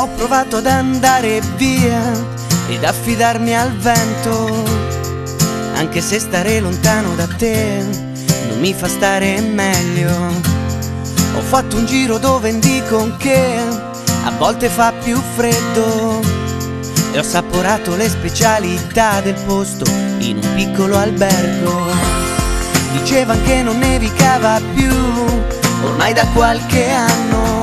Ho provato ad andare via ed affidarmi al vento, anche se stare lontano da te non mi fa stare meglio. Ho fatto un giro dove dicono che a volte fa più freddo e ho assaporato le specialità del posto in un piccolo albergo. Dicevano che non nevicava più ormai da qualche anno,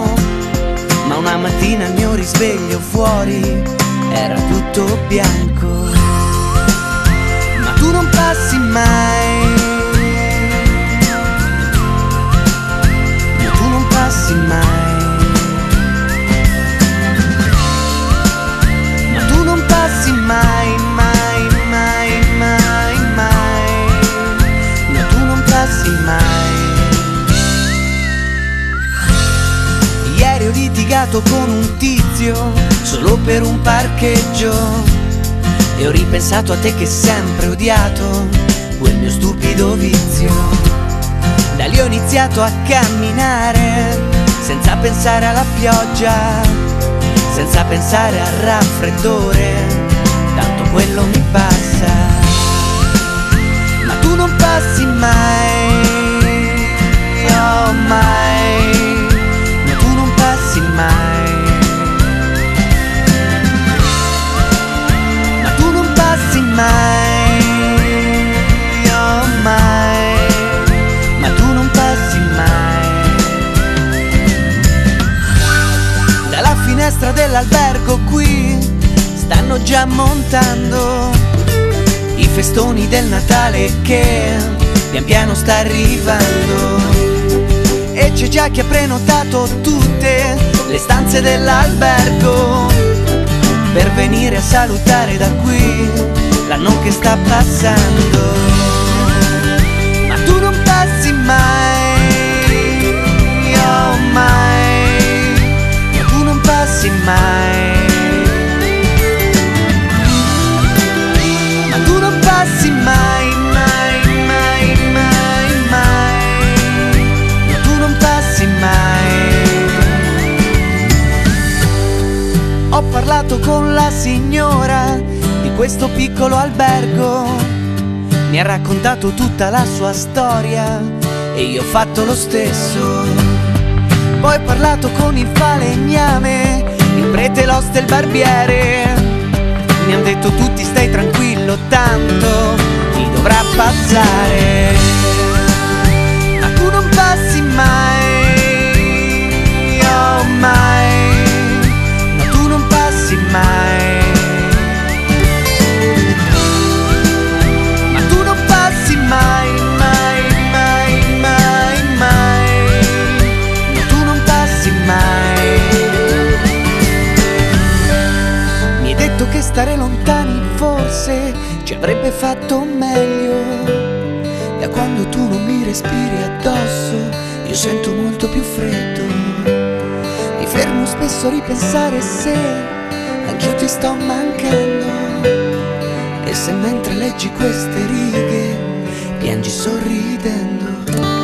ma una mattina al mio risveglio fuori era tutto bianco. Ma tu non passi mai, ma tu non passi mai, ma tu non passi mai, mai, mai, mai, mai, ma tu non passi mai. Ieri ho litigato con un tizio solo per un parcheggio e ho ripensato a te che sempre odiato quel mio stupido vizio. Da lì ho iniziato a camminare senza pensare alla pioggia, senza pensare al raffreddore, tanto quello mi passa. Ma tu non passi mai, oh mai, ma tu non passi mai, oh mai, ma tu non passi mai. Dalla finestra dell'albergo qui stanno già montando i festoni del Natale che pian piano sta arrivando, e c'è già chi ha prenotato tutte le stanze dell'albergo per venire a salutare da qui l'anno che sta passando. Ma tu non passi mai, oh mai, ma tu non passi mai, ma tu non passi mai, mai, mai, mai, mai, ma tu non passi mai. Ho parlato con la signora di questo piccolo albergo, mi ha raccontato tutta la sua storia e io ho fatto lo stesso. Poi ho parlato con il falegname, il prete, l'oste e il barbiere, mi hanno detto tutti stai tranquillo tanto ti dovrà passare. Ma tu non passi mai, oh mai, mai. Ma tu non passi mai, mai, mai, mai, mai, ma tu non passi mai. Mi hai detto che stare lontani forse ci avrebbe fatto meglio, da quando tu non mi respiri addosso io sento molto più freddo. Mi fermo spesso a ripensare se anch'io ti sto mancando, e se mentre leggi queste righe piangi sorridendo.